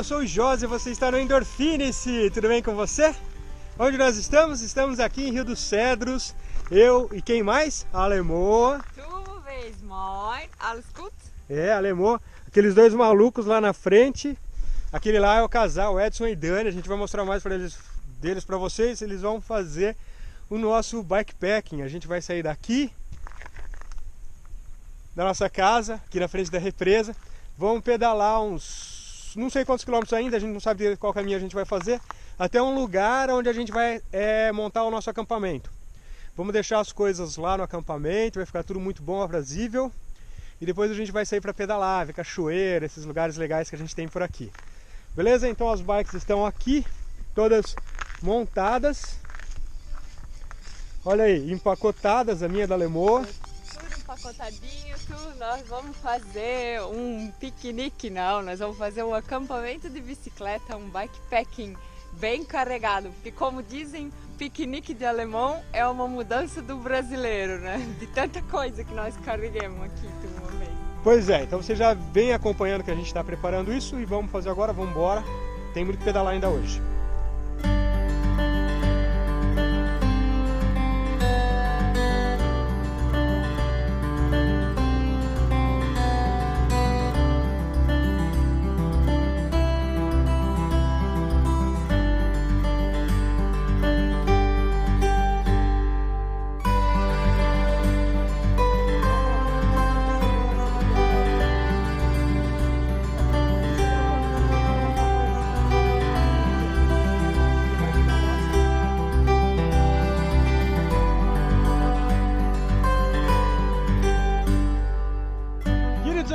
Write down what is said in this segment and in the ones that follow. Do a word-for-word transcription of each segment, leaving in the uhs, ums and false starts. eu sou o Josi e você está no Endorfine-se. Tudo bem com você? Onde nós estamos? Estamos aqui em Rio dos Cedros. Eu e quem mais? Alemô. Tu vês, moin, alles gut? É, Alemô. Aqueles dois malucos lá na frente. Aquele lá é o casal, Edson e Dani. A gente vai mostrar mais para eles, deles para vocês. Eles vão fazer o nosso bikepacking. A gente vai sair daqui, da nossa casa, aqui na frente da represa. Vamos pedalar uns... não sei quantos quilômetros ainda, a gente não sabe qual caminho a gente vai fazer, até um lugar onde a gente vai é, montar o nosso acampamento. Vamos deixar as coisas lá no acampamento, vai ficar tudo muito bom, aprazível, e depois a gente vai sair para pedalar, ver cachoeira, esses lugares legais que a gente tem por aqui. Beleza? Então as bikes estão aqui, todas montadas. Olha aí, empacotadas, a minha é da Lemô. Empacotadinho, tudo. Nós vamos fazer um piquenique, não, nós vamos fazer um acampamento de bicicleta, um bikepacking bem carregado, porque como dizem, piquenique de alemão é uma mudança do brasileiro, né? De tanta coisa que nós carregamos aqui de uma vez. Pois é, então você já vem acompanhando que a gente está preparando isso e vamos fazer agora, vamos embora, tem muito que pedalar ainda hoje.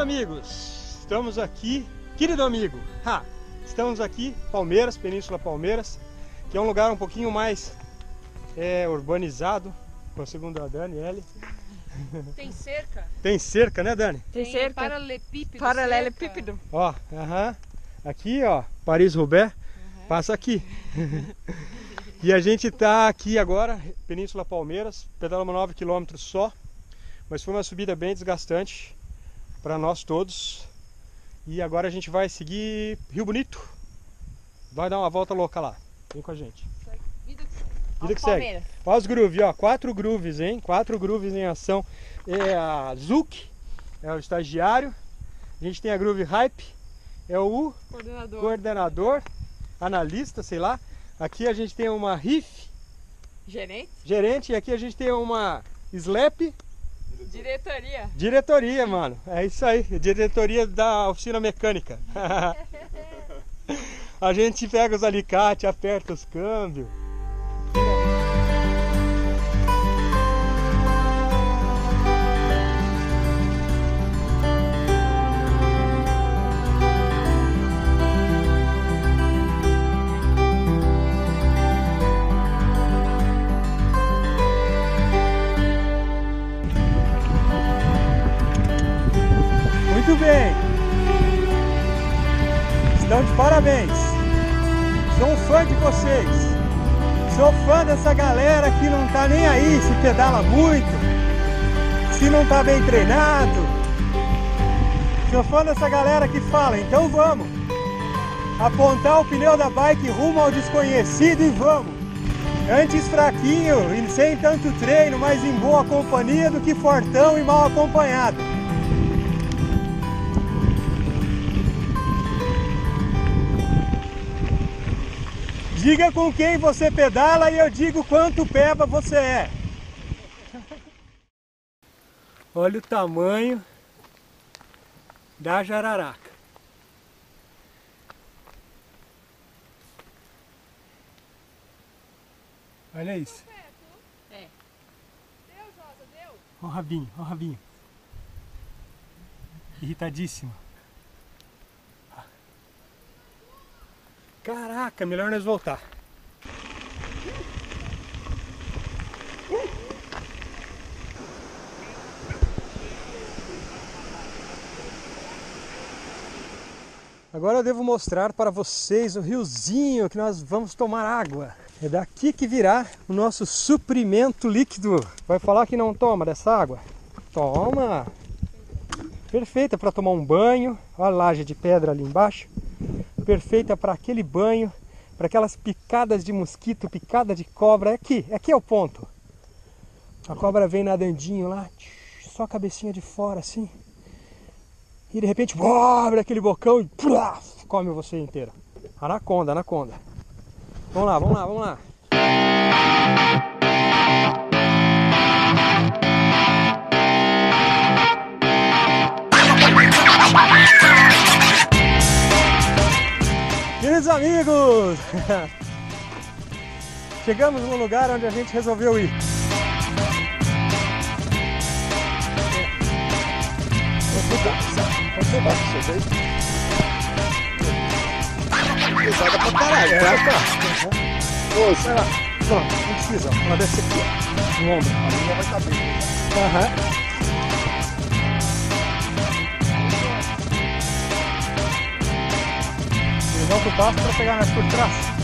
Amigos, estamos aqui, querido amigo, ha, estamos aqui, Palmeiras, Península Palmeiras, que é um lugar um pouquinho mais é, urbanizado, segundo a Dani, L. Tem cerca. Tem cerca, né, Dani? Tem, Tem cerca. Paralelepípedo. Paralelepípedo. Ó, aham, aqui ó, Paris Roubaix, uhum. Passa aqui. E a gente tá aqui agora, Península Palmeiras, pedalamos nove quilômetros só, mas foi uma subida bem desgastante para nós todos, e agora a gente vai seguir Rio Bonito, vai dar uma volta louca lá, vem com a gente. Vida que segue. Vida que segue. Olha os grooves, ó, quatro grooves, hein? Quatro grooves em ação. É a Zuc, é o estagiário, a gente tem a Groove Hype, é o coordenador, coordenador analista, sei lá. Aqui a gente tem uma Riff, gerente, gerente, e aqui a gente tem uma Slap, diretoria. Diretoria, mano. É isso aí. Diretoria da oficina mecânica. A gente pega os alicates, aperta os câmbios. Muito bem, estão de parabéns, sou um fã de vocês, sou fã dessa galera que não tá nem aí se pedala muito, se não tá bem treinado, sou fã dessa galera que fala, então vamos, apontar o pneu da bike rumo ao desconhecido e vamos, antes fraquinho e sem tanto treino, mas em boa companhia do que fortão e mal acompanhado. Diga com quem você pedala e eu digo quanto peba você é. Olha o tamanho da jararaca. Olha isso. É. Deu, Josa, deu. Olha o rabinho, olha o rabinho. Irritadíssimo. Caraca, melhor nós voltar. Agora eu devo mostrar para vocês o riozinho que nós vamos tomar água. É daqui que virá o nosso suprimento líquido. Vai falar que não toma dessa água? Toma! Perfeita para tomar um banho. Olha a laje de pedra ali embaixo. perfeita para aquele banho, para aquelas picadas de mosquito, picada de cobra. É aqui, aqui é o ponto. A cobra vem nadandinho lá, só a cabecinha de fora assim. E de repente boa, abre aquele bocão e plaf, come você inteiro. Anaconda, anaconda. Vamos lá, vamos lá, vamos lá. Queridos amigos, chegamos no lugar onde a gente resolveu ir. Pesada pra caralho, é, tá? Ô, sei lá. Não, não precisa. Ela desce aqui, no ombro. A minha vai caber. Aham. Eles vão pro passo pra pegar mais por trás.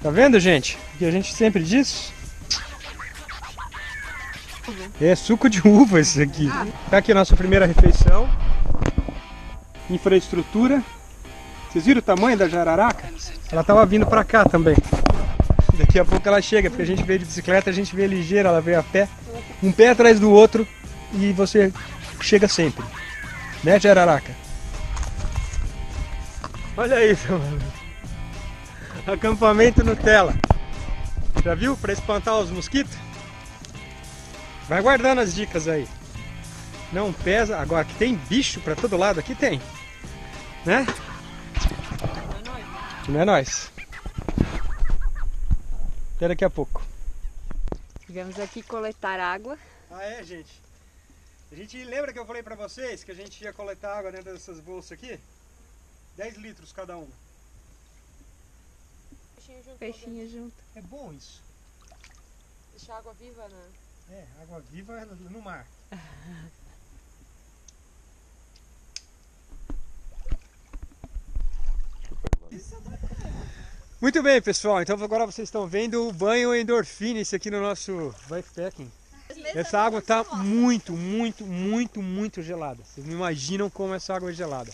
Tá vendo, gente? O que a gente sempre diz? É suco de uva esse aqui. Tá aqui a nossa primeira refeição. Infraestrutura. Vocês viram o tamanho da jararaca? Ela tava vindo pra cá também. Daqui a pouco ela chega, porque a gente veio de bicicleta, a gente veio ligeira, ela veio a pé. Um pé atrás do outro e você chega sempre. Né, jararaca? Olha isso, mano. Acampamento Nutella. Já viu? Para espantar os mosquitos? Vai guardando as dicas aí. Não pesa. Agora que tem bicho para todo lado, aqui tem. Né? Não é nóis. Até daqui a pouco. Vamos aqui coletar água. Ah é, gente? A gente lembra que eu falei para vocês que a gente ia coletar água dentro dessas bolsas aqui? dez litros cada uma. Junto peixinho junto. É bom isso. Deixar água viva, né? É, água viva no mar. Muito bem, pessoal. Então agora vocês estão vendo o banho endorfine-se aqui no nosso bikepacking. Essa água está muito, muito, muito, muito gelada. Vocês não imaginam como essa água é gelada.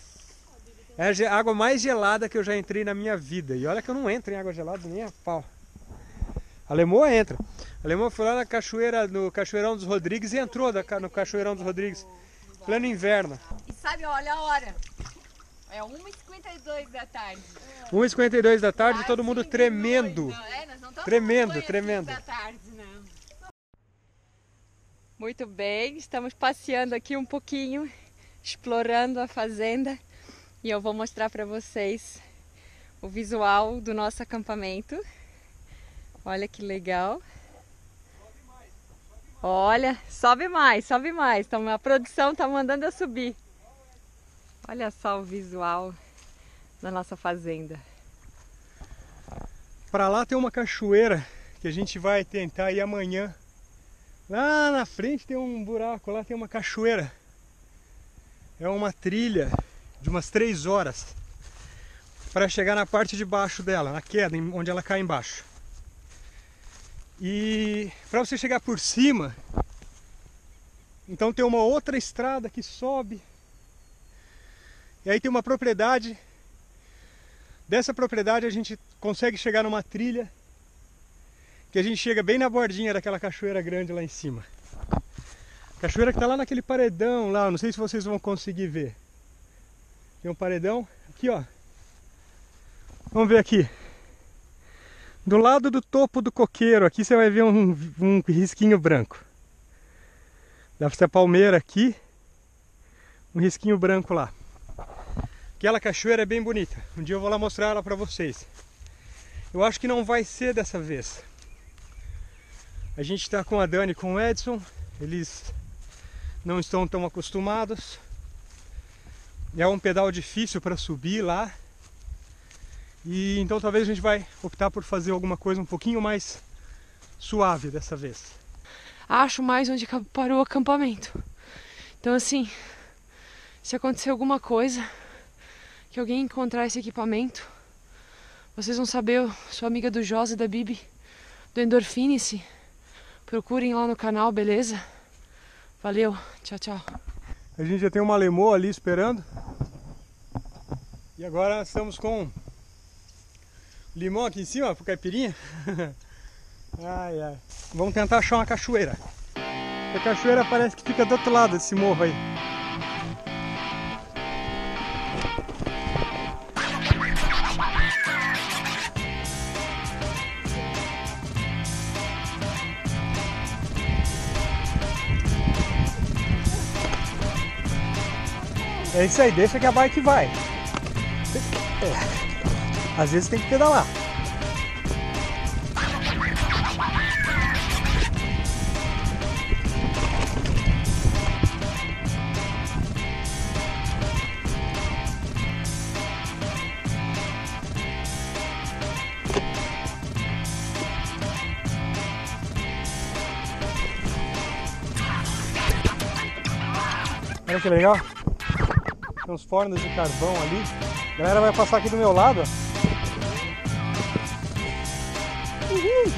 É a água mais gelada que eu já entrei na minha vida. E olha que eu não entro em água gelada nem a pau. A Lemô entra. A Lemô foi lá na cachoeira, no Cachoeirão dos Rodrigues e entrou da, no Cachoeirão dos Rodrigues. Pleno inverno. E sabe, olha a hora. É uma e cinquenta e dois da tarde. uma e cinquenta e dois da tarde e todo mundo tremendo. É, nós não estamos tremendo, tremendo. Da tarde, não. Muito bem, estamos passeando aqui um pouquinho, explorando a fazenda. E eu vou mostrar para vocês o visual do nosso acampamento. Olha que legal. Sobe mais, sobe mais. Olha, sobe mais, sobe mais. Então, a produção está mandando eu subir. Olha só o visual da nossa fazenda. Para lá tem uma cachoeira que a gente vai tentar ir amanhã. Lá na frente tem um buraco, lá tem uma cachoeira. É uma trilha de umas três horas para chegar na parte de baixo dela, na queda, onde ela cai embaixo. E para você chegar por cima, então tem uma outra estrada que sobe. E aí tem uma propriedade. Dessa propriedade a gente consegue chegar numa trilha que a gente chega bem na bordinha daquela cachoeira grande lá em cima. Cachoeira que está lá naquele paredão lá, não sei se vocês vão conseguir ver. Tem um paredão aqui, ó. Vamos ver aqui. Do lado do topo do coqueiro, aqui você vai ver um, um risquinho branco. Dá pra ser a palmeira aqui. Um risquinho branco lá. Aquela cachoeira é bem bonita. Um dia eu vou lá mostrar ela pra vocês. Eu acho que não vai ser dessa vez. A gente tá com a Dani e com o Edson. Eles não estão tão acostumados. É um pedal difícil para subir lá, E então talvez a gente vai optar por fazer alguma coisa um pouquinho mais suave dessa vez. Acho mais onde parou o acampamento. Então assim, se acontecer alguma coisa, que alguém encontrar esse equipamento, vocês vão saber, eu sou amiga do Josi e da Bibi, do Endorfine-se. Procurem lá no canal, beleza? Valeu, tchau, tchau. A gente já tem uma Lemô ali esperando. E agora estamos com limão aqui em cima, pro caipirinha. Ai, ai. Vamos tentar achar uma cachoeira. A cachoeira parece que fica do outro lado desse morro aí. É isso aí, deixa que a bike vai. É. Às vezes tem que pedalar. Olha que legal. Tem uns fornos de carvão ali. A galera vai passar aqui do meu lado. Uhul.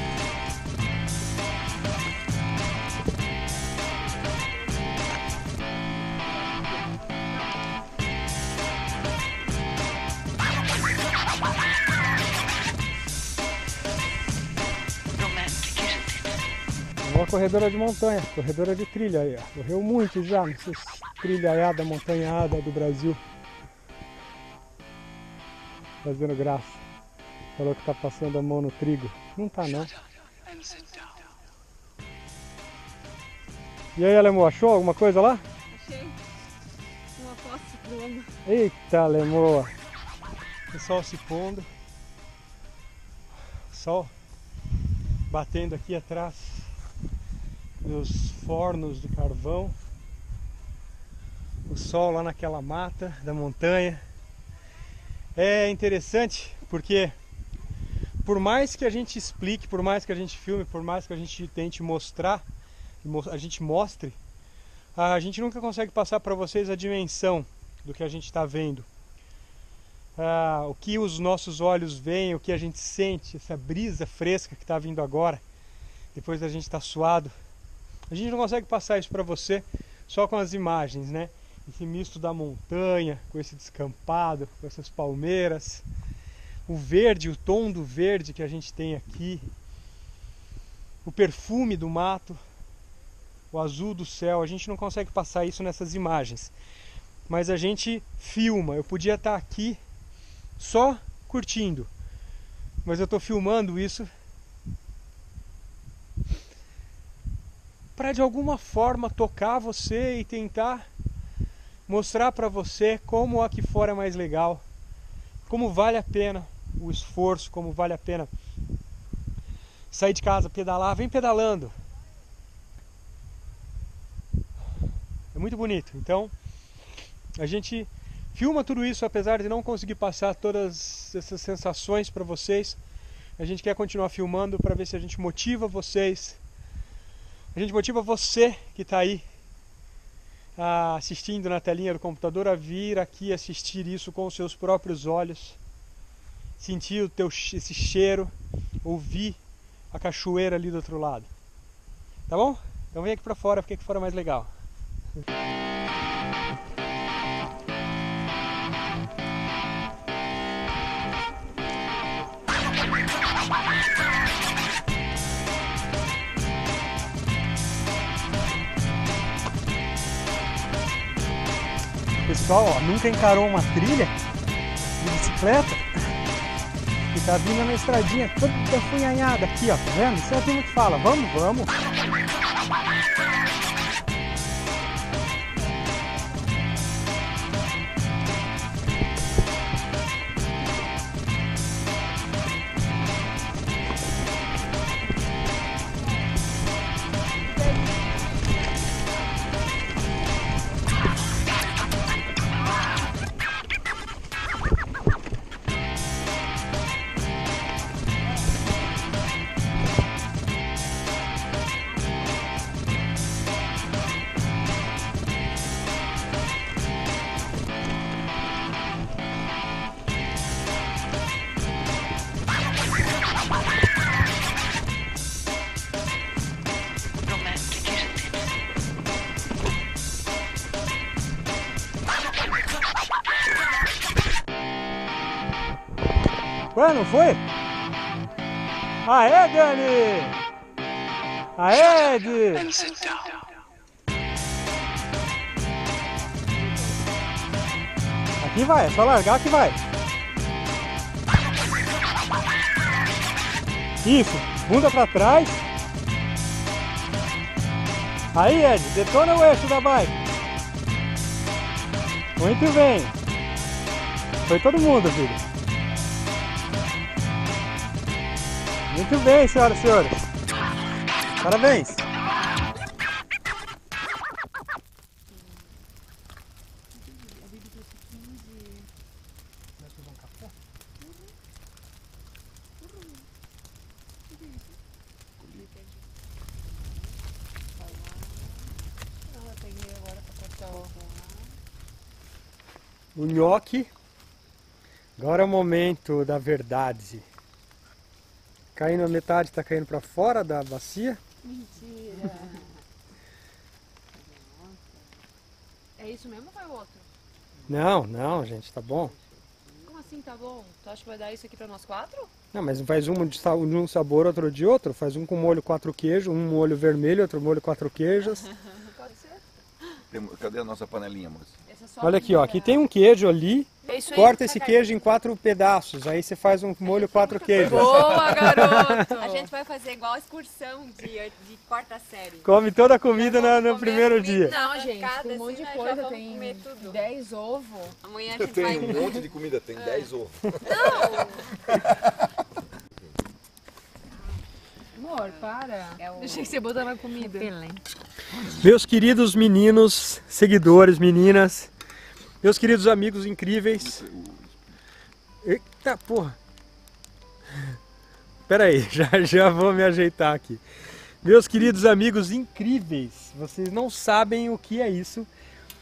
É uma corredora de montanha, corredora de trilha aí, ó. Correu muito já, não sei se... Trilhaiada, montanhada do Brasil. Fazendo graça. Falou que tá passando a mão no trigo. Não tá não. E aí, Alemô, achou alguma coisa lá? Achei uma poça de lama. Eita, Alemô! O sol se pondo. O sol batendo aqui atrás dos fornos de carvão. O sol lá naquela mata da montanha. É interessante porque por mais que a gente explique, por mais que a gente filme, por mais que a gente tente mostrar, a gente mostre, a gente nunca consegue passar para vocês a dimensão do que a gente está vendo. Ah, o que os nossos olhos veem, o que a gente sente, essa brisa fresca que está vindo agora, depois da gente estar suado. A gente não consegue passar isso para você só com as imagens, né? Esse misto da montanha, com esse descampado, com essas palmeiras, o verde, o tom do verde que a gente tem aqui, o perfume do mato, o azul do céu, a gente não consegue passar isso nessas imagens, mas a gente filma. Eu podia estar aqui só curtindo, mas eu estou filmando isso para de alguma forma tocar você e tentar mostrar para você como aqui fora é mais legal, como vale a pena o esforço, como vale a pena sair de casa, pedalar, vem pedalando. É muito bonito. Então, a gente filma tudo isso, apesar de não conseguir passar todas essas sensações para vocês. A gente quer continuar filmando para ver se a gente motiva vocês. A gente motiva você que está aí assistindo na telinha do computador a vir aqui assistir isso com os seus próprios olhos, sentir o teu, esse cheiro, ouvir a cachoeira ali do outro lado, tá bom? Então vem aqui pra fora, porque aqui fora é mais legal. Pessoal, ó, nunca encarou uma trilha de bicicleta e tá vindo na estradinha toda funhanhada aqui, ó, tá vendo? Isso é o que a gente fala, vamos, vamos! Ué, não foi? Aê, Dani! Aê, Ed! Aqui vai, é só largar que vai. Isso, bunda pra trás. Aí, Ed, detona o eixo da bike. Muito bem. Foi todo mundo, filho. Muito bem, senhoras e senhores. Parabéns. O nhoque, agora é o momento da verdade. Caindo a metade, está caindo para fora da bacia. Mentira! É isso mesmo ou vai o outro? Não, não, gente, tá bom. Como assim tá bom? Tu acha que vai dar isso aqui para nós quatro? Não, mas faz um de um sabor, outro de outro. Faz um com molho quatro queijos, um molho vermelho, outro molho quatro queijos. Pode ser. Cadê a nossa panelinha, moça? Olha aqui, ó, aqui tem um queijo ali, corta esse queijo em quatro pedaços, aí você faz um molho quatro queijos. Boa, garoto! A gente vai fazer igual a excursão de, de quarta série. Come toda a comida no, no primeiro dia. Não, gente, tem um monte de coisa, tem dez ovos. Amanhã a gente vai... Tem um monte de comida, tem dez ovos. Não! Amor, para. É o... Deixa que você botar na comida. Meus queridos meninos, seguidores, meninas, meus queridos amigos incríveis. Eita porra! Pera aí, já, já vou me ajeitar aqui. Meus queridos amigos incríveis, vocês não sabem o que é isso.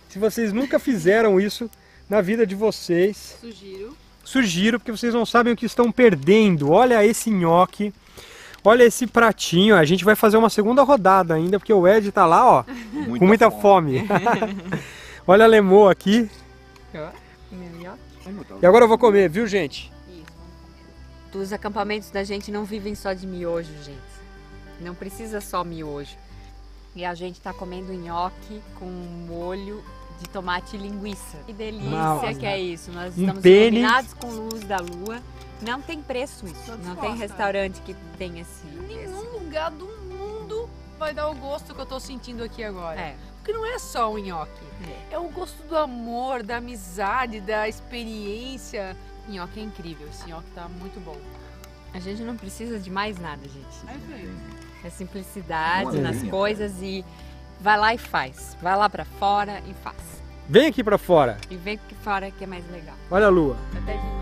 Se vocês nunca fizeram isso na vida de vocês, sugiro. Sugiro, porque vocês não sabem o que estão perdendo. Olha esse nhoque. Olha esse pratinho, a gente vai fazer uma segunda rodada ainda, porque o Ed tá lá, ó, muita com muita fome. fome. Olha a Lemô aqui. E agora eu vou comer, viu, gente? Isso. Os acampamentos da gente não vivem só de miojo, gente. Não precisa só miojo. E a gente tá comendo nhoque com molho de tomate e linguiça. Que delícia Nossa. que é isso. Nós estamos um pene... iluminados com luz da lua. Não tem preço isso, não tem restaurante que tenha assim. Nenhum lugar do mundo vai dar o gosto que eu tô sentindo aqui agora. É. Porque não é só o nhoque, é. é o gosto do amor, da amizade, da experiência. Nhoque é incrível, esse nhoque tá muito bom. A gente não precisa de mais nada, gente. É, é simplicidade nas coisas e vai lá e faz. Vai lá pra fora e faz. Vem aqui pra fora. E vem aqui pra fora que é mais legal. Olha a lua. Até